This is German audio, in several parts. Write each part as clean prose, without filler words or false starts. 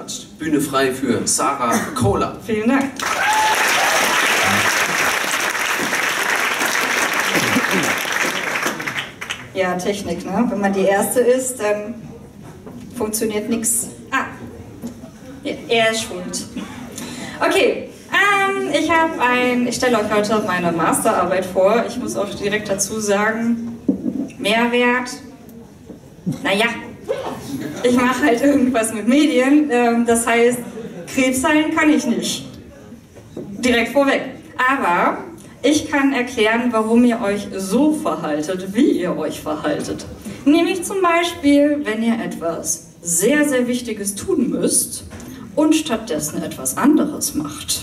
Quatsch. Bühne frei für Sarah Kohler. Vielen Dank. Ja, Technik, ne? Wenn man die Erste ist, dann funktioniert nichts. Ah, er schwimmt. Okay, ich stelle euch heute meine Masterarbeit vor. Ich muss auch direkt dazu sagen, Mehrwert, naja, ich mache halt irgendwas mit Medien, das heißt, Krebs heilen kann ich nicht. Direkt vorweg. Aber ich kann erklären, warum ihr euch so verhaltet, wie ihr euch verhaltet. Nämlich zum Beispiel, wenn ihr etwas sehr, sehr Wichtiges tun müsst und stattdessen etwas anderes macht.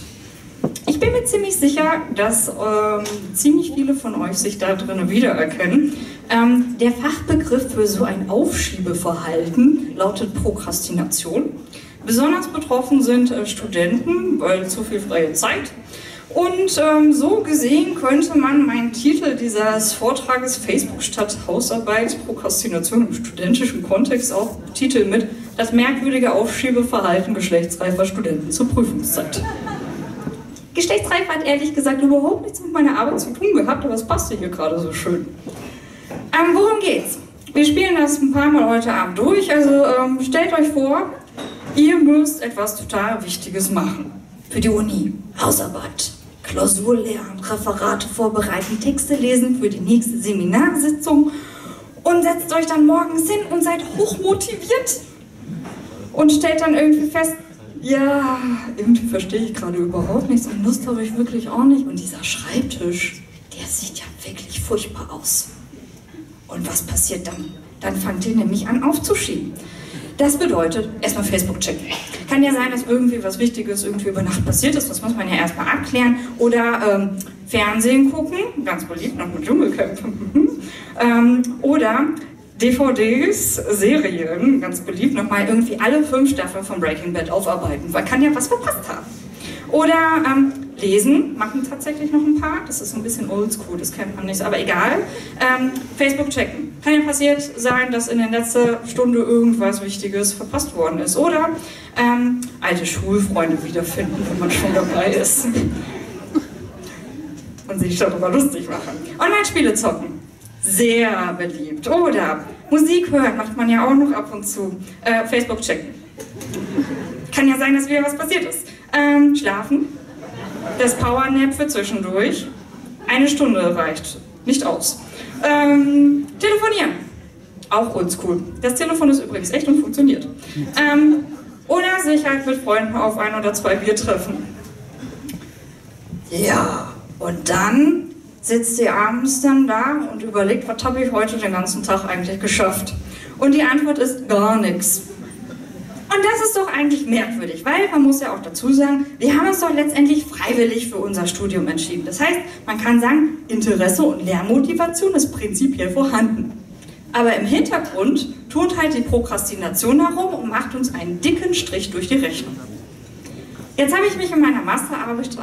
Ich bin mir ziemlich sicher, dass ziemlich viele von euch sich da drin wiedererkennen. Der Fachbegriff für so ein Aufschiebeverhalten lautet Prokrastination. Besonders betroffen sind Studenten, weil zu viel freie Zeit. Und so gesehen könnte man meinen Titel dieses Vortrages Facebook statt Hausarbeit, Prokrastination im studentischen Kontext auch titeln mit Das merkwürdige Aufschiebeverhalten geschlechtsreifer Studenten zur Prüfungszeit. Geschlechtsreif hat ehrlich gesagt überhaupt nichts mit meiner Arbeit zu tun gehabt, aber es passte hier gerade so schön. Worum geht's? Wir spielen das ein paar Mal heute Abend durch, also stellt euch vor, ihr müsst etwas total Wichtiges machen. Für die Uni, Hausarbeit, Klausur lernen, Referate vorbereiten, Texte lesen für die nächste Seminarsitzung und setzt euch dann morgens hin und seid hochmotiviert und stellt dann irgendwie fest, ja, irgendwie verstehe ich gerade überhaupt nichts und Lust habe ich wirklich auch nicht. Und dieser Schreibtisch, der sieht ja wirklich furchtbar aus. Und was passiert dann? Dann fangt ihr nämlich an aufzuschieben. Das bedeutet, erstmal Facebook checken. Kann ja sein, dass irgendwie was Wichtiges irgendwie über Nacht passiert ist, das muss man ja erstmal abklären. Oder Fernsehen gucken, ganz beliebt noch mit Dschungelcamp. Oder DVDs, Serien, ganz beliebt, nochmal irgendwie alle 5 Staffeln von Breaking Bad aufarbeiten, weil kann ja was verpasst haben. Oder lesen, machen tatsächlich noch ein paar, das ist ein bisschen oldschool, das kennt man nicht, aber egal. Facebook checken, kann ja passiert sein, dass in der letzten Stunde irgendwas Wichtiges verpasst worden ist. Oder alte Schulfreunde wiederfinden, wenn man schon dabei ist. Und sich darüber lustig machen. Online-Spiele zocken. Sehr beliebt. Oder Musik hören, macht man ja auch noch ab und zu. Facebook checken. Kann ja sein, dass wieder was passiert ist. Schlafen. Das Powernap für zwischendurch. 1 Stunde reicht. Nicht aus. Telefonieren. Auch oldschool. Das Telefon ist übrigens echt und funktioniert. Oder sich halt mit Freunden auf 1 oder 2 Bier treffen. Ja, und dann sitzt ihr abends dann da und überlegt, was habe ich heute den ganzen Tag eigentlich geschafft? Und die Antwort ist gar nichts. Und das ist doch eigentlich merkwürdig, weil man muss ja auch dazu sagen, wir haben uns doch letztendlich freiwillig für unser Studium entschieden. Das heißt, man kann sagen, Interesse und Lernmotivation ist prinzipiell vorhanden. Aber im Hintergrund turnt halt die Prokrastination herum und macht uns einen dicken Strich durch die Rechnung. Jetzt habe ich mich in meiner Masterarbeit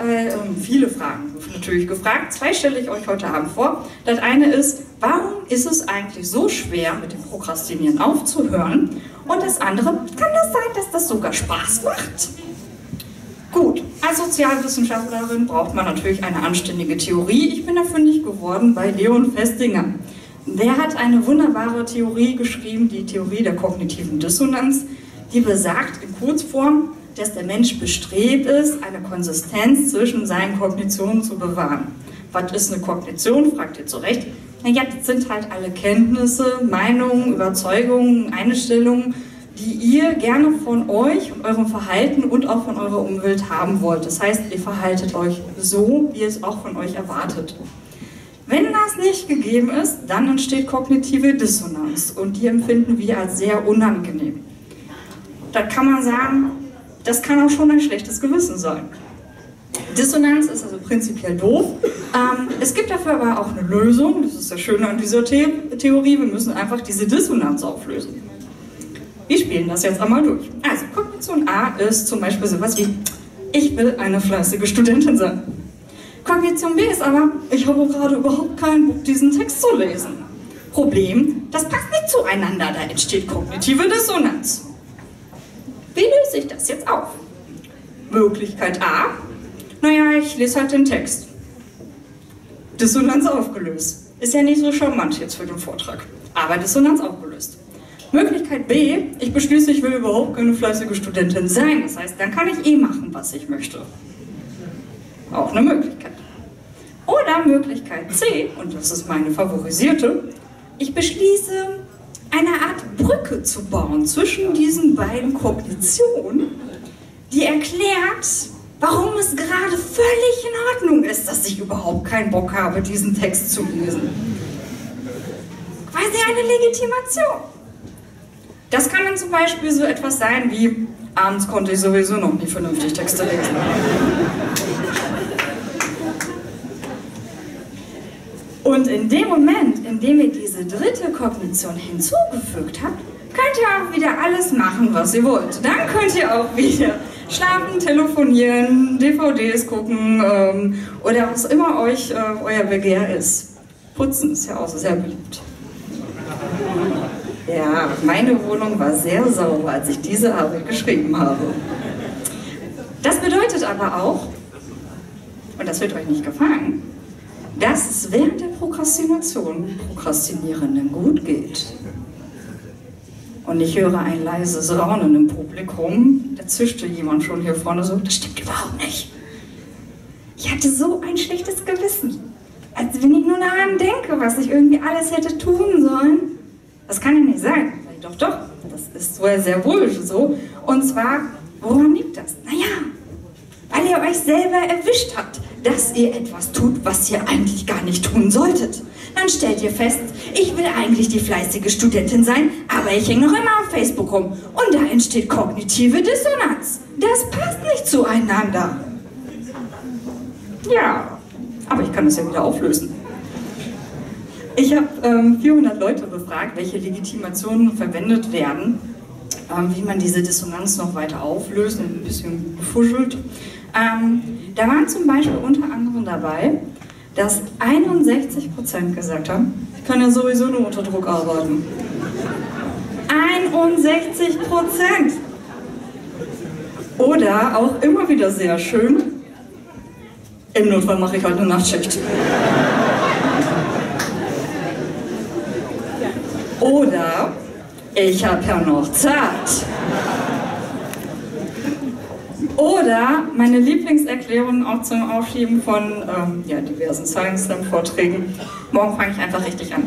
viele Fragen natürlich gefragt. 2 stelle ich euch heute Abend vor. Das eine ist, warum ist es eigentlich so schwer, mit dem Prokrastinieren aufzuhören? Und das andere, kann das sein, dass das sogar Spaß macht? Gut, als Sozialwissenschaftlerin braucht man natürlich eine anständige Theorie. Ich bin da fündig geworden bei Leon Festinger. Der hat eine wunderbare Theorie geschrieben, die Theorie der kognitiven Dissonanz, die besagt in Kurzform, dass der Mensch bestrebt ist, eine Konsistenz zwischen seinen Kognitionen zu bewahren. Was ist eine Kognition, fragt ihr zu Recht. Naja, das sind halt alle Kenntnisse, Meinungen, Überzeugungen, Einstellungen, die ihr gerne von euch und eurem Verhalten und auch von eurer Umwelt haben wollt. Das heißt, ihr verhaltet euch so, wie es auch von euch erwartet. Wenn das nicht gegeben ist, dann entsteht kognitive Dissonanz und die empfinden wir als sehr unangenehm. Da kann man sagen, das kann auch schon ein schlechtes Gewissen sein. Dissonanz ist also prinzipiell doof. Es gibt dafür aber auch eine Lösung. Das ist das Schöne an dieser Theorie. Wir müssen einfach diese Dissonanz auflösen. Wir spielen das jetzt einmal durch. Also Kognition A ist zum Beispiel sowas wie, ich will eine fleißige Studentin sein. Kognition B ist aber, ich habe gerade überhaupt keinen Bock, diesen Text zu lesen. Problem, das passt nicht zueinander. Da entsteht kognitive Dissonanz. Wie löse ich das jetzt auf? Möglichkeit A, naja, ich lese halt den Text. Dissonanz aufgelöst. Ist ja nicht so charmant jetzt für den Vortrag, aber Dissonanz aufgelöst. Möglichkeit B, ich beschließe, ich will überhaupt keine fleißige Studentin sein. Das heißt, dann kann ich eh machen, was ich möchte. Auch eine Möglichkeit. Oder Möglichkeit C, und das ist meine favorisierte, ich beschließe, eine Art Brücke zu bauen zwischen diesen beiden Kognitionen, die erklärt, warum es gerade völlig in Ordnung ist, dass ich überhaupt keinen Bock habe, diesen Text zu lesen. Quasi eine Legitimation. Das kann dann zum Beispiel so etwas sein wie, abends konnte ich sowieso noch nie vernünftig Texte lesen. Und in dem Moment, in dem ihr diese dritte Kognition hinzugefügt habt, könnt ihr auch wieder alles machen, was ihr wollt. Dann könnt ihr auch wieder schlafen, telefonieren, DVDs gucken oder was immer euch euer Begehr ist. Putzen ist ja auch sehr beliebt. Ja, meine Wohnung war sehr sauber, als ich diese Arbeit geschrieben habe. Das bedeutet aber auch, und das wird euch nicht gefallen, dass es während der Prokrastination Prokrastinierenden gut geht. Und ich höre ein leises Raunen im Publikum, da zischte jemand schon hier vorne so, das stimmt überhaupt nicht. Ich hatte so ein schlechtes Gewissen, als wenn ich nur daran denke, was ich irgendwie alles hätte tun sollen. Das kann ja nicht sein. Doch, doch, das ist sehr wohl so. Und zwar, woran liegt das? Naja, weil ihr euch selber erwischt habt, dass ihr etwas tut, was ihr eigentlich gar nicht tun solltet. Dann stellt ihr fest, ich will eigentlich die fleißige Studentin sein, aber ich hänge noch immer auf Facebook rum. Und da entsteht kognitive Dissonanz. Das passt nicht zueinander. Ja, aber ich kann das ja wieder auflösen. Ich habe 400 Leute befragt, welche Legitimationen verwendet werden, wie man diese Dissonanz noch weiter auflöst und ein bisschen gefuschelt. Da waren zum Beispiel unter anderem dabei, dass 61% gesagt haben, ich kann ja sowieso nur unter Druck arbeiten. 61%! Oder auch immer wieder sehr schön, im Notfall mache ich halt eine Nachtschicht. Oder, ich habe ja noch Zeit. Oder, meine Lieblingserklärung auch zum Aufschieben von diversen Science Slam Vorträgen, morgen fange ich einfach richtig an.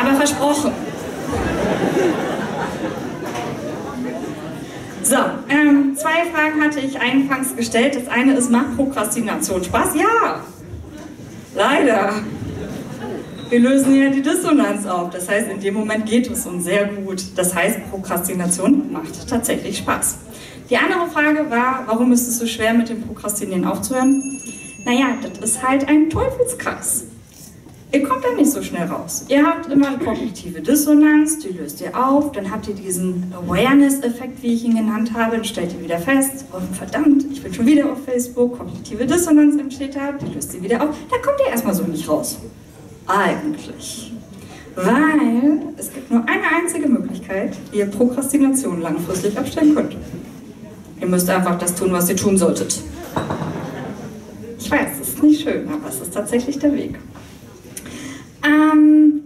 Aber versprochen. So, zwei Fragen hatte ich anfangs gestellt. Das eine ist, macht Prokrastination Spaß? Ja! Leider. Wir lösen ja die Dissonanz auf, das heißt, in dem Moment geht es uns sehr gut. Das heißt, Prokrastination macht tatsächlich Spaß. Die andere Frage war, warum ist es so schwer, mit dem Prokrastinieren aufzuhören? Naja, das ist halt ein Teufelskreis. Ihr kommt da nicht so schnell raus. Ihr habt immer eine kognitive Dissonanz, die löst ihr auf, dann habt ihr diesen Awareness-Effekt, wie ich ihn genannt habe, und stellt ihr wieder fest, oh verdammt, ich bin schon wieder auf Facebook, kognitive Dissonanz entsteht da, die löst ihr wieder auf, da kommt ihr erstmal so nicht raus. Eigentlich. Weil es gibt nur eine einzige Möglichkeit, wie ihr Prokrastination langfristig abstellen könnt. Ihr müsst einfach das tun, was ihr tun solltet. Ich weiß, es ist nicht schön, aber es ist tatsächlich der Weg.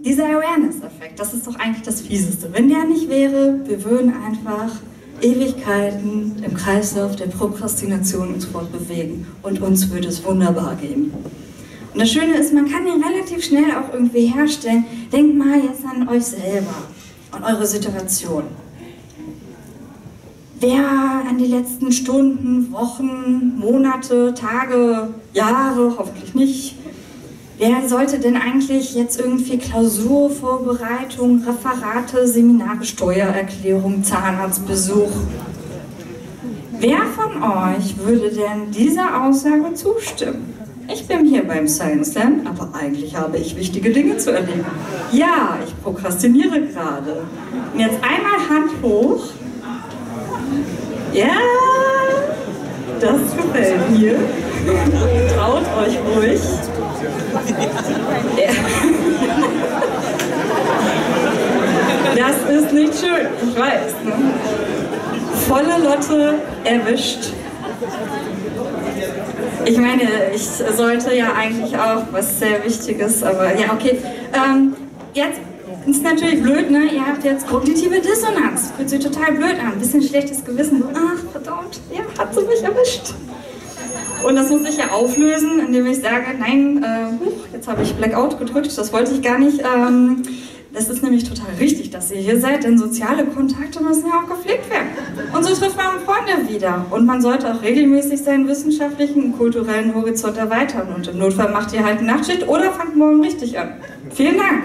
Dieser Awareness-Effekt, das ist doch eigentlich das Fieseste. Wenn der nicht wäre, wir würden einfach Ewigkeiten im Kreislauf der Prokrastination uns fortbewegen. Und uns würde es wunderbar gehen. Und das Schöne ist, man kann den relativ schnell auch irgendwie herstellen. Denkt mal jetzt an euch selber und eure Situation. Wer an die letzten Stunden, Wochen, Monate, Tage, Jahre, hoffentlich nicht, wer sollte denn eigentlich jetzt irgendwie Klausurvorbereitung, Referate, Seminare, Steuererklärung, Zahnarztbesuch? Wer von euch würde denn dieser Aussage zustimmen? Ich bin hier beim Science Slam, aber eigentlich habe ich wichtige Dinge zu erledigen. Ja, ich prokrastiniere gerade. Und jetzt einmal Hand hoch. Ja, das gefällt mir. Traut euch ruhig. Das ist nicht schön, ich weiß. Ne? volle Lotte erwischt. Ich meine, ich sollte ja eigentlich auch was sehr Wichtiges, aber ja, okay. Jetzt ist natürlich blöd, ne? Ihr habt jetzt kognitive Dissonanz. Fühlt sich total blöd an. Ein bisschen schlechtes Gewissen. Ach, verdammt, ja, hat sie mich erwischt. Und das muss ich ja auflösen, indem ich sage, nein, jetzt habe ich Blackout gedrückt, das wollte ich gar nicht. Das ist nämlich total richtig, dass ihr hier seid, denn soziale Kontakte müssen ja auch gepflegt werden. Und so trifft man Freunde wieder. Und man sollte auch regelmäßig seinen wissenschaftlichen und kulturellen Horizont erweitern. Und im Notfall macht ihr halt einen Nachtschicht oder fangt morgen richtig an. Vielen Dank.